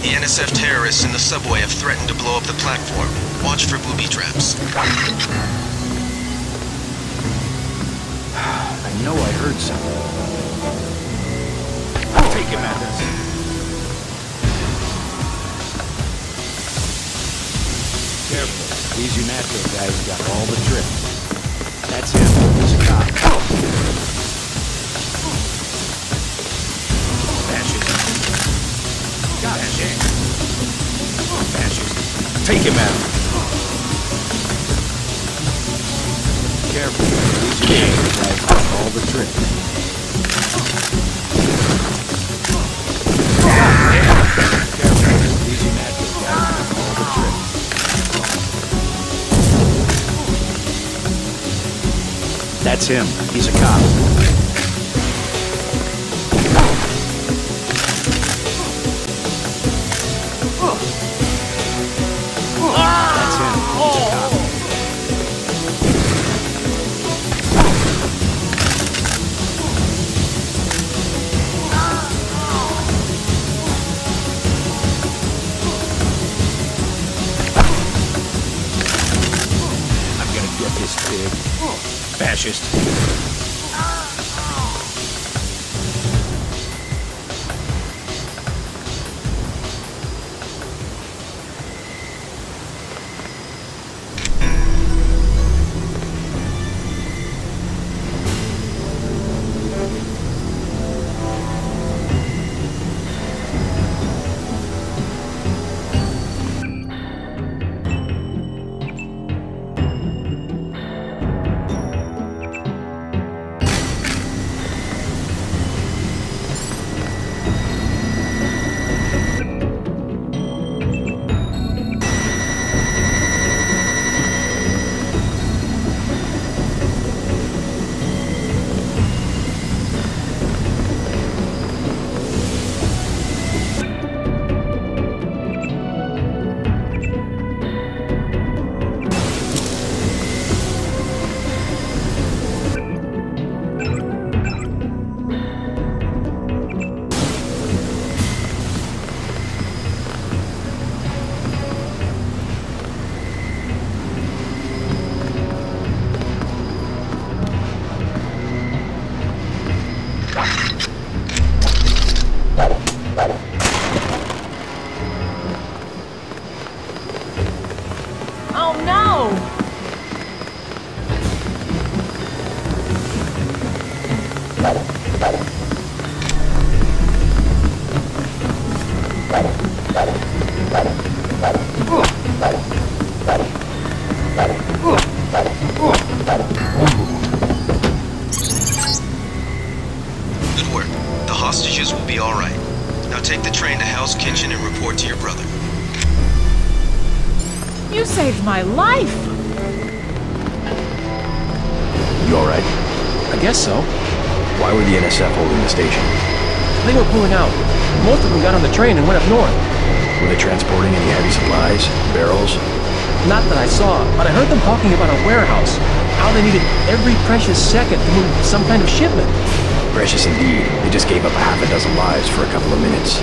The NSF terrorists in the subway have threatened to blow up the platform. Watch for booby traps. I know I heard something. I'll take him at this. Careful. These UNATCO guys got all the tricks. That's him. He's a cop. Oh. Take him out. Careful. These guys got all the tricks. Careful. These guys got all the tricks. That's him. He's a cop. Fascist. My life! You alright? I guess so. Why were the NSF holding the station? They were pulling out. Most of them got on the train and went up north. Were they transporting any heavy supplies? Barrels? Not that I saw, but I heard them talking about a warehouse. How they needed every precious second to move some kind of shipment. Precious indeed. They just gave up a half a dozen lives for a couple of minutes.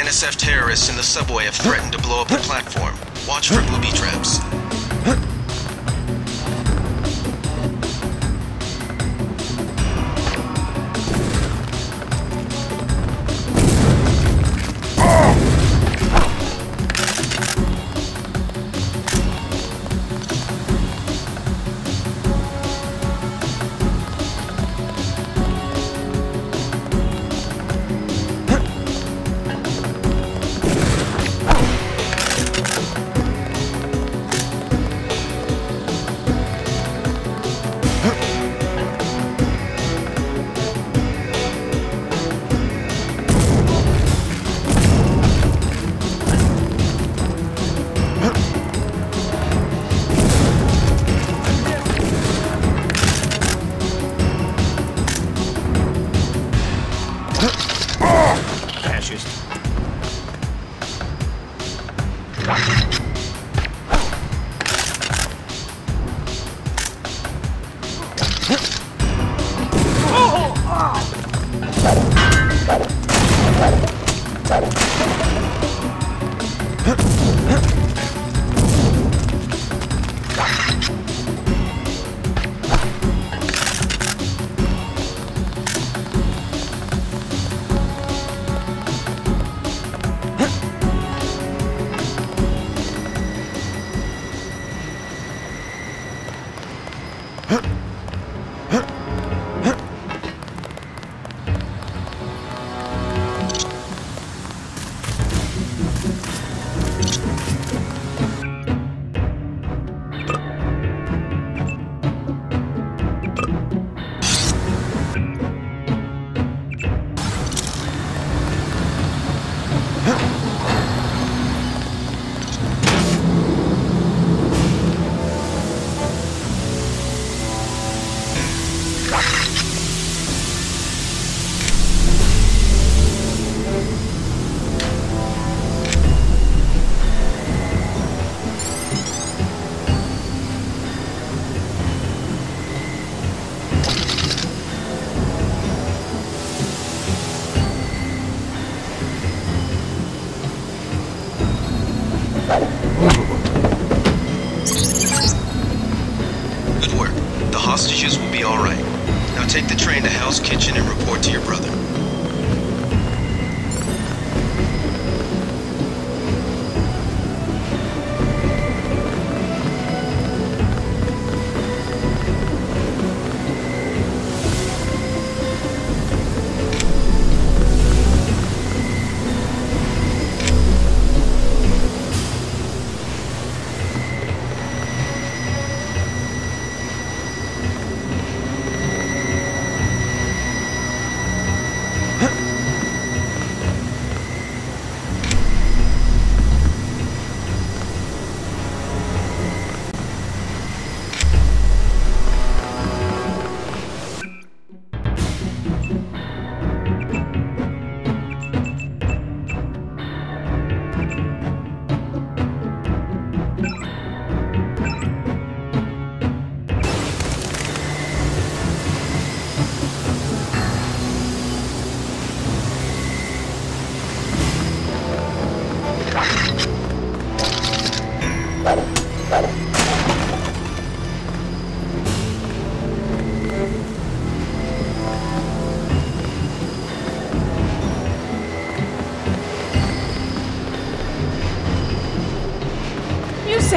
NSF terrorists in the subway have threatened to blow up the platform. Watch for booby traps. issues.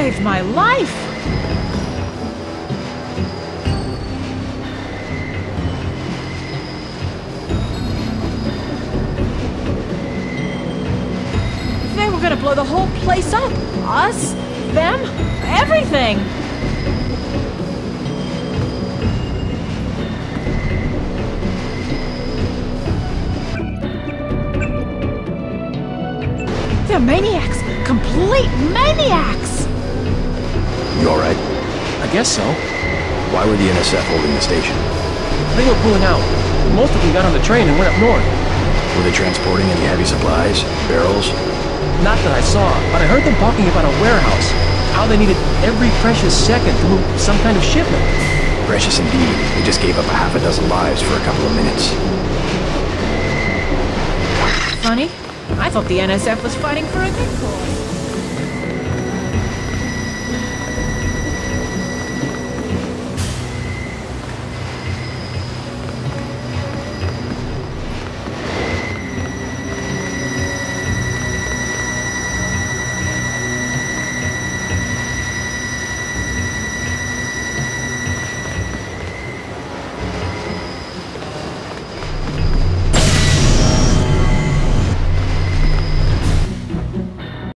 Saved my life! They were gonna blow the whole place up! Us, them, everything! They're maniacs! Complete maniacs! You alright? I guess so. Why were the NSF holding the station? They were pulling out. Most of them got on the train and went up north. Were they transporting any heavy supplies? Barrels? Not that I saw, but I heard them talking about a warehouse. How they needed every precious second to move some kind of shipment. Precious indeed. They just gave up a half a dozen lives for a couple of minutes. Funny. I thought the NSF was fighting for a good cause.